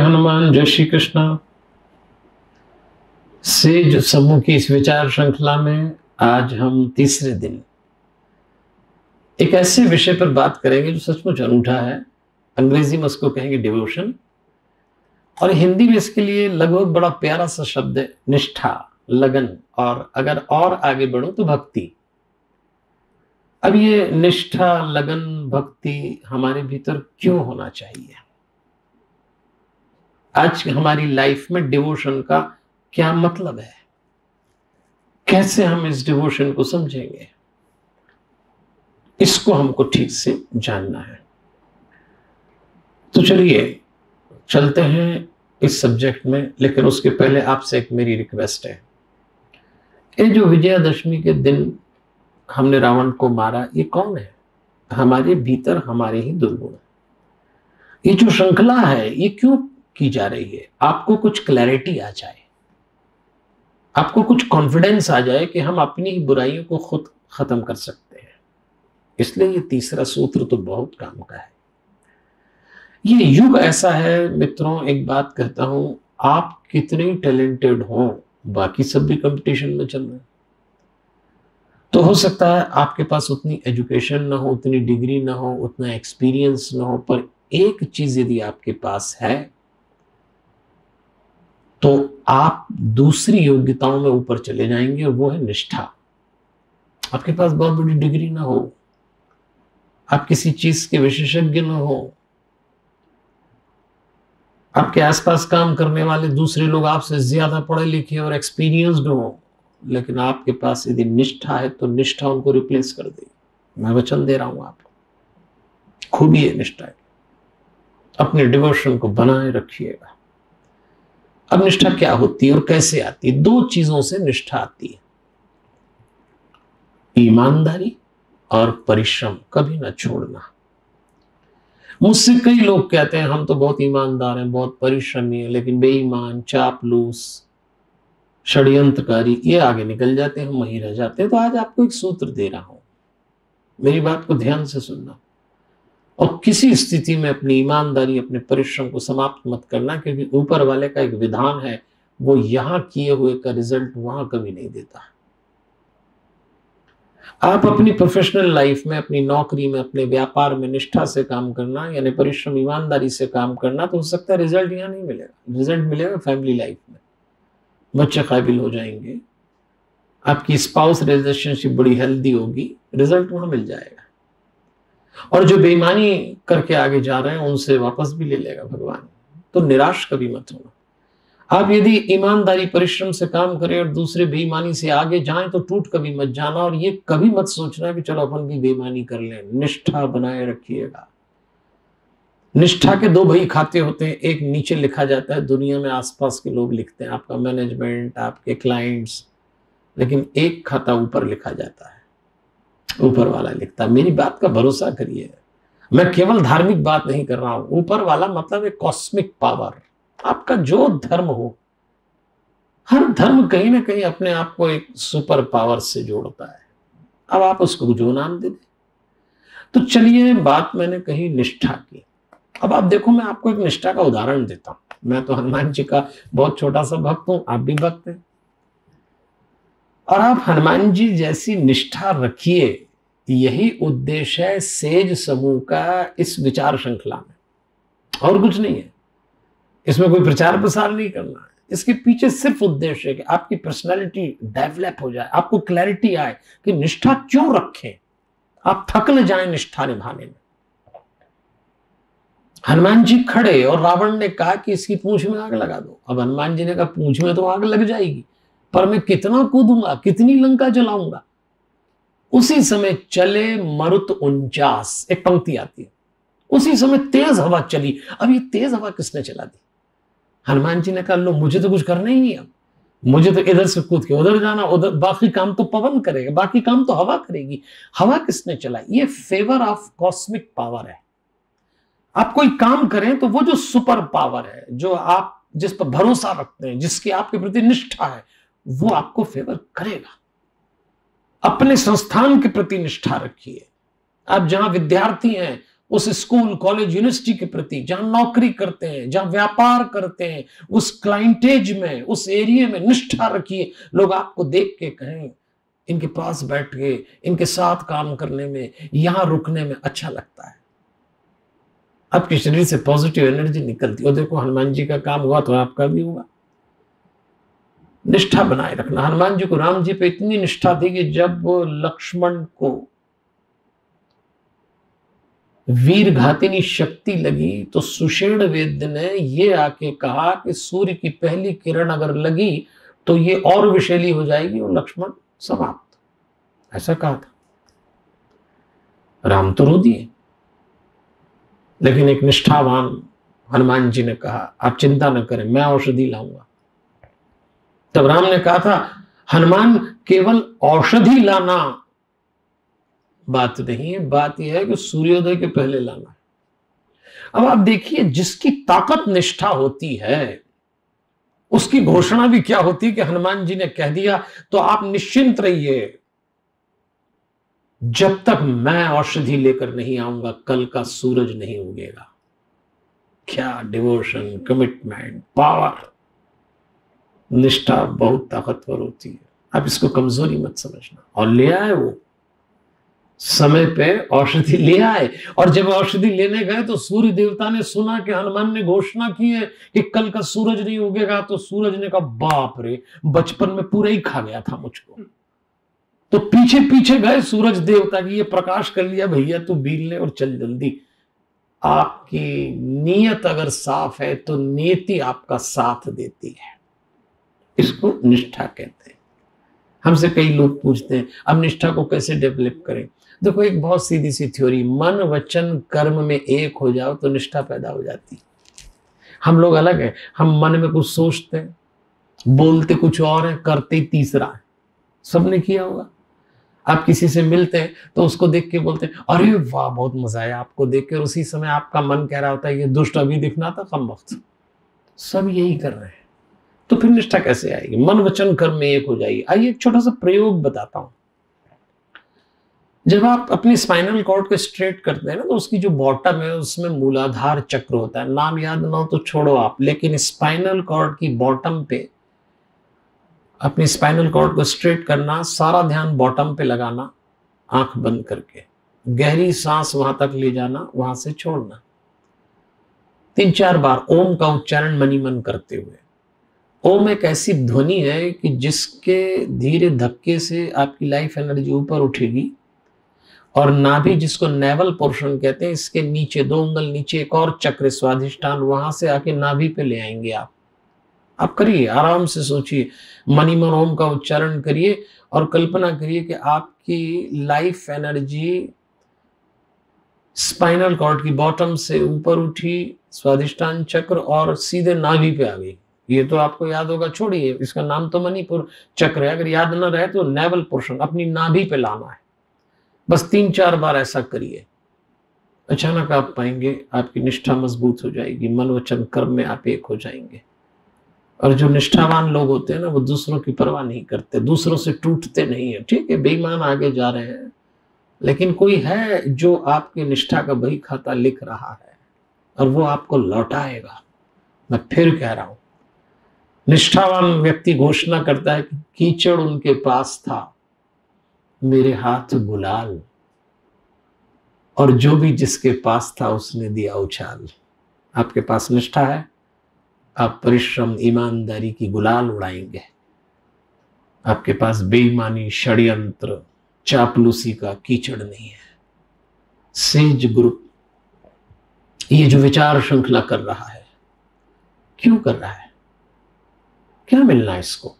हनुमान जय श्री कृष्णा सेज समूह की इस विचार श्रृंखला में आज हम तीसरे दिन एक ऐसे विषय पर बात करेंगे जो सचमुच अनूठा है। अंग्रेजी में उसको कहेंगे डिवोशन और हिंदी में इसके लिए लगभग बड़ा प्यारा सा शब्द है निष्ठा, लगन और अगर और आगे बढ़ो तो भक्ति। अब ये निष्ठा, लगन, भक्ति हमारे भीतर क्यों होना चाहिए? आज हमारी लाइफ में डिवोशन का क्या मतलब है? कैसे हम इस डिवोशन को समझेंगे? इसको हमको ठीक से जानना है। तो चलिए चलते हैं इस सब्जेक्ट में, लेकिन उसके पहले आपसे एक मेरी रिक्वेस्ट है। ये जो विजयादशमी के दिन हमने रावण को मारा, ये कौन है? हमारे भीतर हमारे ही दुर्गुण। ये जो श्रृंखला है ये क्यों की जा रही है? आपको कुछ क्लैरिटी आ जाए, आपको कुछ कॉन्फिडेंस आ जाए कि हम अपनी ही बुराइयों को खुद खत्म कर सकते हैं। इसलिए ये तीसरा सूत्र तो बहुत काम का है। ये युग ऐसा है मित्रों, एक बात कहता हूं, आप कितने टैलेंटेड हो, बाकी सब भी कंपटीशन में चल रहे हैं। तो हो सकता है आपके पास उतनी एजुकेशन ना हो, उतनी डिग्री ना हो, उतना एक्सपीरियंस ना हो, पर एक चीज यदि आपके पास है तो आप दूसरी योग्यताओं में ऊपर चले जाएंगे और वो है निष्ठा। आपके पास बहुत बड़ी डिग्री ना हो, आप किसी चीज के विशेषज्ञ ना हो, आपके आसपास काम करने वाले दूसरे लोग आपसे ज्यादा पढ़े लिखे और एक्सपीरियंस्ड हो, लेकिन आपके पास यदि निष्ठा है तो निष्ठा उनको रिप्लेस कर देगी। मैं वचन दे रहा हूं आपको, खूबी है निष्ठा की। अपने डिवोशन को बनाए रखिएगा। अब निष्ठा क्या होती है और कैसे आती है? दो चीजों से निष्ठा आती है, ईमानदारी और परिश्रम। कभी ना छोड़ना। मुझसे कई लोग कहते हैं हम तो बहुत ईमानदार हैं, बहुत परिश्रमी हैं, लेकिन बेईमान, चापलूस, षड्यंत्रकारी ये आगे निकल जाते हैं, हम वहीं रह जाते हैं। तो आज आपको एक सूत्र दे रहा हूं, मेरी बात को ध्यान से सुनना और किसी स्थिति में अपनी ईमानदारी, अपने परिश्रम को समाप्त मत करना, क्योंकि ऊपर वाले का एक विधान है, वो यहां किए हुए का रिजल्ट वहां कभी नहीं देता। आप अपनी प्रोफेशनल लाइफ में, अपनी नौकरी में, अपने व्यापार में निष्ठा से काम करना, यानी परिश्रम, ईमानदारी से काम करना, तो हो सकता है रिजल्ट यहाँ नहीं मिलेगा। रिजल्ट मिलेगा फैमिली लाइफ में, बच्चे काबिल हो जाएंगे, आपकी स्पाउस रिलेशनशिप बड़ी हेल्दी होगी, रिजल्ट वहां मिल जाएगा। और जो बेईमानी करके आगे जा रहे हैं उनसे वापस भी ले लेगा भगवान। तो निराश कभी मत होना। आप यदि ईमानदारी, परिश्रम से काम करें और दूसरे बेईमानी से आगे जाएं तो टूट कभी मत जाना। और ये कभी मत सोचना कि चलो अपन भी बेईमानी कर लें। निष्ठा बनाए रखिएगा। निष्ठा के दो बही खाते होते हैं, एक नीचे लिखा जाता है, दुनिया में आसपास के लोग लिखते हैं, आपका मैनेजमेंट, आपके क्लाइंट्स, लेकिन एक खाता ऊपर लिखा जाता है, ऊपर वाला लिखता। मेरी बात का भरोसा करिए, मैं केवल धार्मिक बात नहीं कर रहा हूं। ऊपर वाला मतलब एक कॉस्मिक पावर। आपका जो धर्म हो, हर धर्म कहीं ना कहीं अपने आप को एक सुपर पावर से जोड़ता है। अब आप उसको जो नाम दे दें। तो चलिए, बात मैंने कही निष्ठा की। अब आप देखो, मैं आपको एक निष्ठा का उदाहरण देता हूं। मैं तो हनुमान जी का बहुत छोटा सा भक्त हूं, आप भी भक्त हैं, और आप हनुमान जी जैसी निष्ठा रखिए। यही उद्देश्य है सेज समूह का इस विचार श्रृंखला में, और कुछ नहीं है। इसमें कोई प्रचार प्रसार नहीं करना है। इसके पीछे सिर्फ उद्देश्य है कि आपकी पर्सनालिटी डेवलप हो जाए, आपको क्लैरिटी आए कि निष्ठा क्यों रखें, आप थक न जाए निष्ठा निभाने में। हनुमान जी खड़े और रावण ने कहा कि इसकी पूंछ में आग लगा दो। अब हनुमान जी ने कहा पूंछ में तो आग लग जाएगी, पर मैं कितना कूदूंगा, कितनी लंका जलाऊंगा। उसी समय चले मरुत 49, एक पंक्ति आती है, उसी समय तेज हवा चली। अब ये तेज हवा किसने चला दी? हनुमान जी ने कहा लो, मुझे तो कुछ करना ही नहीं, अब मुझे तो इधर से कूद के उधर जाना, उधर बाकी काम तो पवन करेगा, बाकी काम तो हवा करेगी। हवा किसने चलाई? ये फेवर ऑफ कॉस्मिक पावर है। आप कोई काम करें तो वो जो सुपर पावर है, जो आप जिस पर भरोसा रखते हैं, जिसकी आपके प्रति निष्ठा है, वो आपको फेवर करेगा। अपने संस्थान के प्रति निष्ठा रखिए। आप जहां विद्यार्थी हैं उस स्कूल कॉलेज यूनिवर्सिटी के प्रति, जहां नौकरी करते हैं, जहां व्यापार करते हैं, उस क्लाइंटेज में, उस एरिया में निष्ठा रखिए। लोग आपको देख के कहें इनके पास बैठ के, इनके साथ काम करने में, यहां रुकने में अच्छा लगता है। आपके शरीर से पॉजिटिव एनर्जी निकलती है। देखो हनुमान जी का काम हुआ तो आपका भी हुआ। निष्ठा बनाए रखना। हनुमान जी को राम जी पे इतनी निष्ठा थी कि जब लक्ष्मण को वीरघातिनी शक्ति लगी तो सुषेण वैद्य ने ये आके कहा कि सूर्य की पहली किरण अगर लगी तो ये और विषैली हो जाएगी और लक्ष्मण समाप्त, ऐसा कहा था। राम तो रो दिए, लेकिन एक निष्ठावान हनुमान जी ने कहा आप चिंता न करें, मैं औषधि लाऊंगा। तब राम ने कहा था हनुमान केवल औषधि लाना बात नहीं है, बात यह है कि सूर्योदय के पहले लाना है। अब आप देखिए, जिसकी ताकत निष्ठा होती है उसकी घोषणा भी क्या होती है कि हनुमान जी ने कह दिया तो आप निश्चिंत रहिए, जब तक मैं औषधि लेकर नहीं आऊंगा कल का सूरज नहीं उगेगा। क्या डिवोशन, कमिटमेंट, पावर। निष्ठा बहुत ताकतवर होती है, आप इसको कमजोरी मत समझना। और ले आए, वो समय पे औषधि ले आए। और जब औषधि लेने गए तो सूर्य देवता ने सुना कि हनुमान ने घोषणा की है कि कल का सूरज नहीं उगेगा, तो सूरज ने कहा बाप रे, बचपन में पूरा ही खा गया था मुझको। तो पीछे पीछे गए सूरज देवता की, ये प्रकाश कर लिया भैया तू बील ले और चल जल्दी। आपकी नीयत अगर साफ है तो नीति आपका साथ देती है, इसको निष्ठा कहते हैं। हमसे कई लोग पूछते हैं अब निष्ठा को कैसे डेवलप करें। देखो एक बहुत सीधी सी थ्योरी, मन वचन कर्म में एक हो जाओ तो निष्ठा पैदा हो जाती। हम लोग अलग हैं, हम मन में कुछ सोचते हैं, बोलते कुछ और हैं, करते तीसरा है। सबने किया होगा। आप किसी से मिलते हैं तो उसको देख के बोलते हैं अरे वाह बहुत मजा आया आपको देख के, और उसी समय आपका मन कह रहा होता है ये दुष्ट अभी दिखना था कम वक्त। सब यही कर रहे हैं, तो फिर निष्ठा कैसे आएगी? मन वचन कर्म में एक हो जाएगी। आइए एक छोटा सा प्रयोग बताता हूं। जब आप अपनी स्पाइनल कॉर्ड को स्ट्रेट करते हैं ना, तो उसकी जो बॉटम है उसमें मूलाधार चक्र होता है। नाम याद ना हो तो छोड़ो आप, लेकिन स्पाइनल कॉर्ड की बॉटम पे अपनी स्पाइनल कॉर्ड को स्ट्रेट करना, सारा ध्यान बॉटम पे लगाना, आंख बंद करके गहरी सांस वहां तक ले जाना, वहां से छोड़ना। 3-4 बार ओम का उच्चारण मनी मन करते हुए। ओम एक ऐसी ध्वनि है कि जिसके धीरे धक्के से आपकी लाइफ एनर्जी ऊपर उठेगी और नाभि, जिसको नेवल पोर्शन कहते हैं, इसके नीचे 2 उंगल नीचे एक और चक्र स्वाधिष्ठान, वहां से आके नाभि पे ले आएंगे आप। आप करिए, आराम से सोचिए, मनी मन ओम का उच्चारण करिए और कल्पना करिए कि आपकी लाइफ एनर्जी स्पाइनल कॉर्ड की बॉटम से ऊपर उठी, स्वाधिष्ठान चक्र, और सीधे नाभि पे आ गई। ये तो आपको याद होगा, छोड़िए, इसका नाम तो मणिपुर चक्र है। अगर याद ना रहे तो नेवल पोर्शन अपनी नाभि पे लाना है। बस 3-4 बार ऐसा करिए, अचानक आप पाएंगे आपकी निष्ठा मजबूत हो जाएगी, मन वचन कर्म में आप एक हो जाएंगे। और जो निष्ठावान लोग होते हैं ना, वो दूसरों की परवाह नहीं करते, दूसरों से टूटते नहीं है। ठीक है, बेईमान आगे जा रहे हैं, लेकिन कोई है जो आपकी निष्ठा का बही खाता लिख रहा है और वो आपको लौटाएगा। मैं फिर कह रहा हूं, निष्ठावान व्यक्ति घोषणा करता है कि कीचड़ उनके पास था, मेरे हाथ गुलाल, और जो भी जिसके पास था उसने दिया उछाल। आपके पास निष्ठा है, आप परिश्रम ईमानदारी की गुलाल उड़ाएंगे। आपके पास बेईमानी, षड्यंत्र, चापलूसी का कीचड़ नहीं है। सेज ग्रुप ये जो विचार श्रृंखला कर रहा है, क्यों कर रहा है? क्या मिलना है इसको?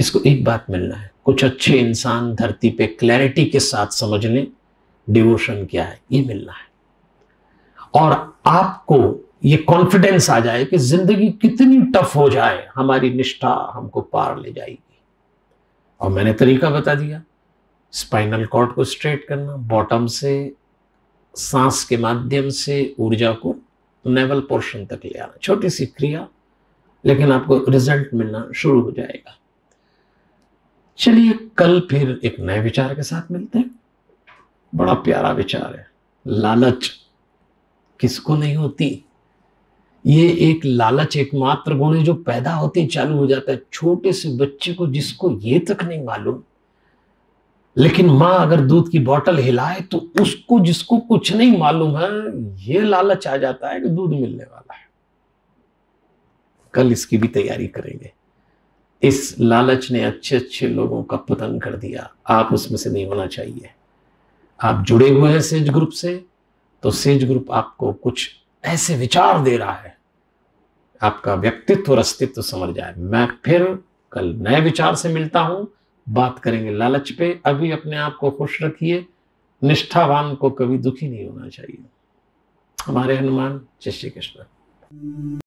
इसको एक बात मिलना है, कुछ अच्छे इंसान धरती पे क्लैरिटी के साथ समझ लें डिवोशन क्या है, ये मिलना है। और आपको ये कॉन्फिडेंस आ जाए कि जिंदगी कितनी टफ हो जाए हमारी निष्ठा हमको पार ले जाएगी। और मैंने तरीका बता दिया, स्पाइनल कॉर्ड को स्ट्रेट करना, बॉटम से सांस के माध्यम से ऊर्जा को नेवल पोर्शन तक ले आना। छोटी सी क्रिया, लेकिन आपको रिजल्ट मिलना शुरू हो जाएगा। चलिए, कल फिर एक नए विचार के साथ मिलते हैं। बड़ा प्यारा विचार है, लालच किसको नहीं होती। ये एक लालच एकमात्र गुण है जो पैदा होते ही चालू हो जाता है छोटे से बच्चे को, जिसको ये तक नहीं मालूम। लेकिन माँ अगर दूध की बोतल हिलाए तो उसको, जिसको कुछ नहीं मालूम है, ये लालच आ जाता है कि दूध मिलने वाला है। कल इसकी भी तैयारी करेंगे। इस लालच ने अच्छे अच्छे लोगों का पतन कर दिया। आप उसमें से नहीं होना चाहिए। आप जुड़े हुए हैं सेज ग्रुप से, तो सेज ग्रुप आपको कुछ ऐसे विचार दे रहा है, आपका व्यक्तित्व और अस्तित्व समझ जाए। मैं फिर कल नए विचार से मिलता हूं, बात करेंगे लालच पे। अभी अपने आप को खुश रखिए। निष्ठावान को कभी दुखी नहीं होना चाहिए। हमारे हनुमान। जय श्री कृष्ण।